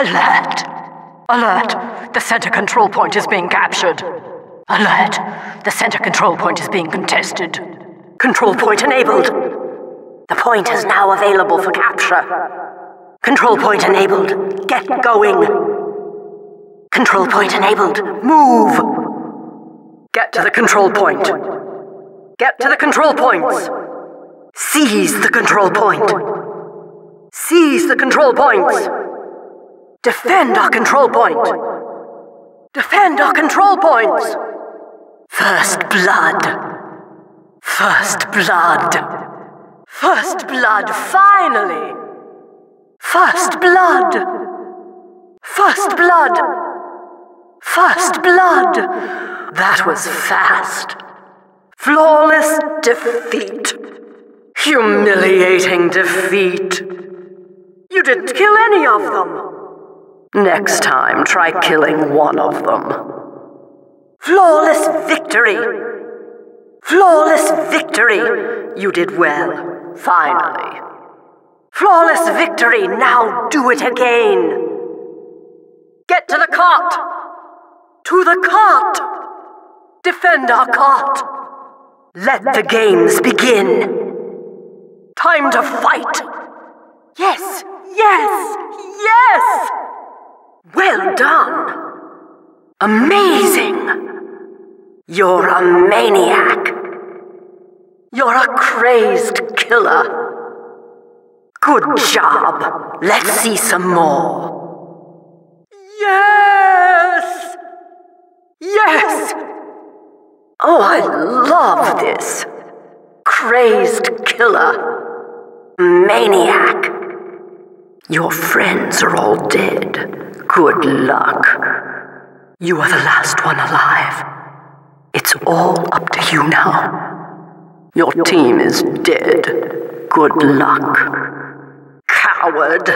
Alert! Alert! The center control point is being captured. Alert! The center control point is being contested. Control point enabled. The point is now available for capture. Control point enabled. Get going. Control point enabled. Move! Get to the control point. Get to the control points. Seize the control point. Seize the control points. Defend our control point. Defend our control points! First blood! First blood! First blood, finally! First blood! First blood! First blood! That was fast! Flawless defeat! Humiliating defeat! You didn't kill any of them! Next time, try killing one of them. Flawless victory! Flawless victory! You did well, finally. Flawless victory, now do it again! Get to the cart! To the cart! Defend our cart! Let the games begin! Time to fight! Yes! Yes! Yes! Well done! Amazing! You're a maniac! You're a crazed killer! Good job! Let's see some more! Yes! Yes! Oh, I love this! Crazed killer! Maniac! Your friends are all dead. Good luck. You are the last one alive. It's all up to you now. Your team is dead. Good luck. Coward.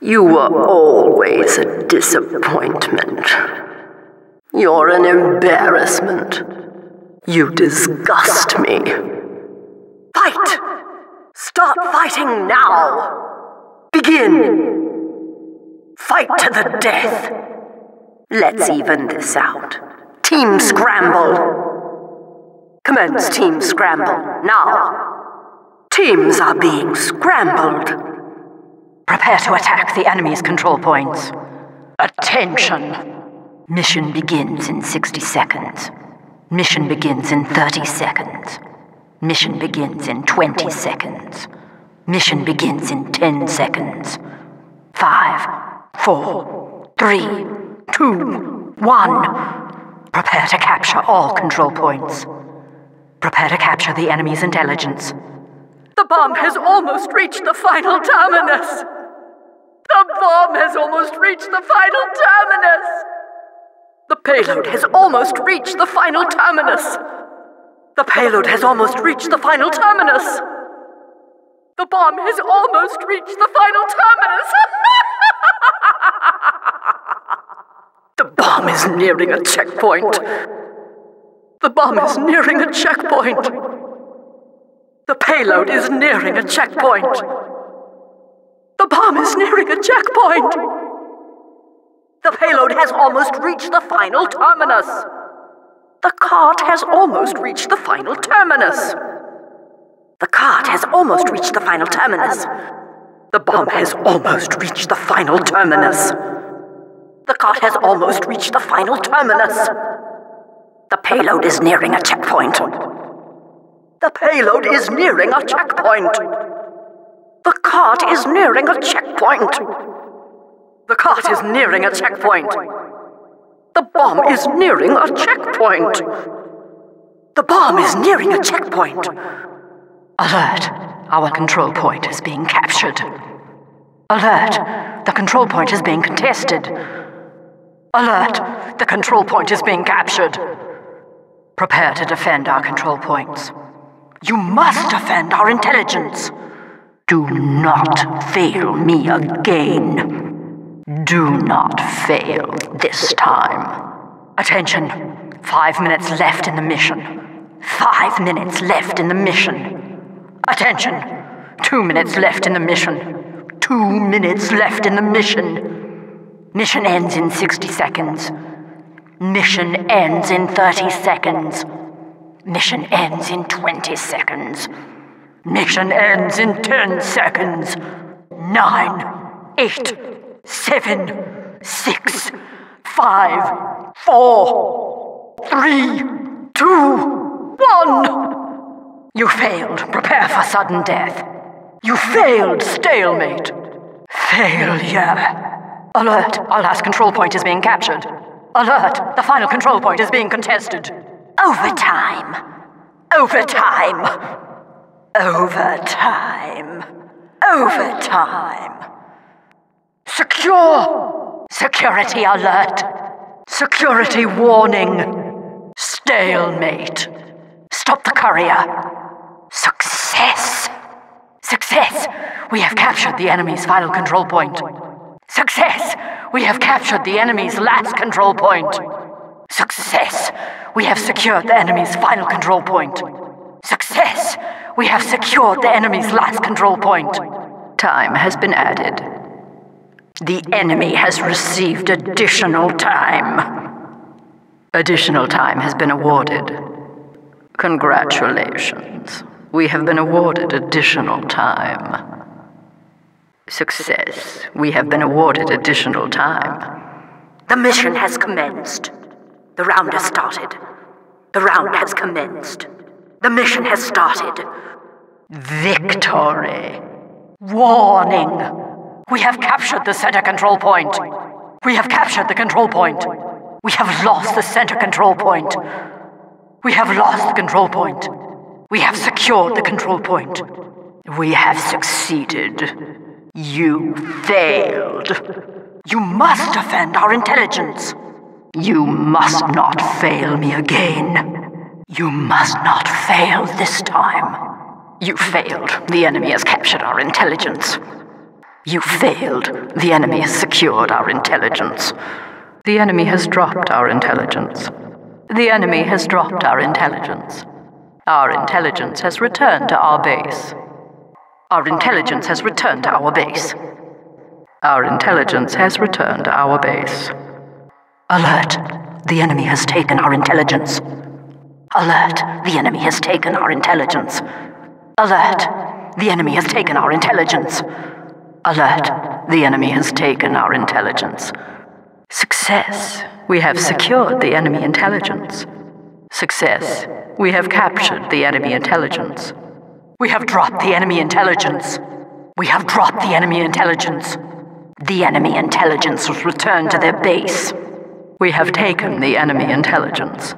You were always a disappointment. You're an embarrassment. You disgust me. Fight! Start fighting now! Begin! Fight to the death! Let's even this out. Team scramble! Commence team scramble, now! Teams are being scrambled! Prepare to attack the enemy's control points. Attention! Mission begins in 60 seconds. Mission begins in 30 seconds. Mission begins in 20 seconds. Mission begins in 10 seconds. 5, 4, 3, 2, 1. Prepare to capture all control points. Prepare to capture the enemy's intelligence. The bomb has almost reached the final terminus! The bomb has almost reached the final terminus! The payload has almost reached the final terminus! The payload has almost reached the final terminus! The bomb has almost reached the final terminus! The bomb is nearing a checkpoint. The bomb is nearing a checkpoint. The payload is nearing a checkpoint. The bomb is nearing a checkpoint. The payload has almost reached the final terminus. The cart has almost reached the final terminus. The cart has almost reached the final terminus. The bomb has almost reached the final terminus. The cart has almost reached the final terminus. The payload is nearing a checkpoint. The payload is nearing a checkpoint. The cart is nearing a checkpoint. The cart is nearing a checkpoint. The bomb is nearing a checkpoint. The bomb is nearing a checkpoint. Alert! Our control point is being captured. Alert! The control point is being contested. Alert! The control point is being captured. Prepare to defend our control points. You must defend our intelligence. Do not fail me again. Do not fail this time. Attention! 5 minutes left in the mission. 5 minutes left in the mission. Attention! 2 minutes left in the mission. 2 minutes left in the mission. Mission ends in 60 seconds. Mission ends in 30 seconds. Mission ends in 20 seconds. Mission ends in 10 seconds. 9, 8, 7, 6, 5, 4, 3, 2, 1. You failed. Prepare for sudden death. You failed. Stalemate. Failure. Alert. Our last control point is being captured. Alert. The final control point is being contested. Overtime. Overtime. Overtime. Overtime. Secure. Security alert. Security warning. Stalemate. Stop the courier. Success. Success. We have captured the enemy's final control point. Success. We have captured the enemy's last control point. Success. We have secured the enemy's final control point. Success! We have secured the enemy's last control point. Time has been added. The enemy has received additional time. Additional time has been awarded. Congratulations. We have been awarded additional time. Success. We have been awarded additional time. The mission has commenced. The round has started. The round has commenced. The mission has started. Victory. Warning. We have captured the center control point. We have captured the control point. We have lost the center control point. We have lost the control point. We have secured the control point. We have succeeded. You failed. You must offend our intelligence. You must not fail me again. You must not fail this time. You failed. The enemy has captured our intelligence. You failed. The enemy has secured our intelligence. The enemy has dropped our intelligence. The enemy has dropped our intelligence. Our intelligence has returned to our base. Our intelligence has returned to our base. Our intelligence has returned to our base. Alert! The enemy has taken our intelligence. Alert! The enemy has taken our intelligence. Alert! The enemy has taken our intelligence. Alert! The enemy has taken our intelligence. Success! We have secured the enemy intelligence. Success! We have captured the enemy intelligence. We have dropped the enemy intelligence. We have dropped the enemy intelligence. The enemy intelligence was returned to their base. We have taken the enemy intelligence.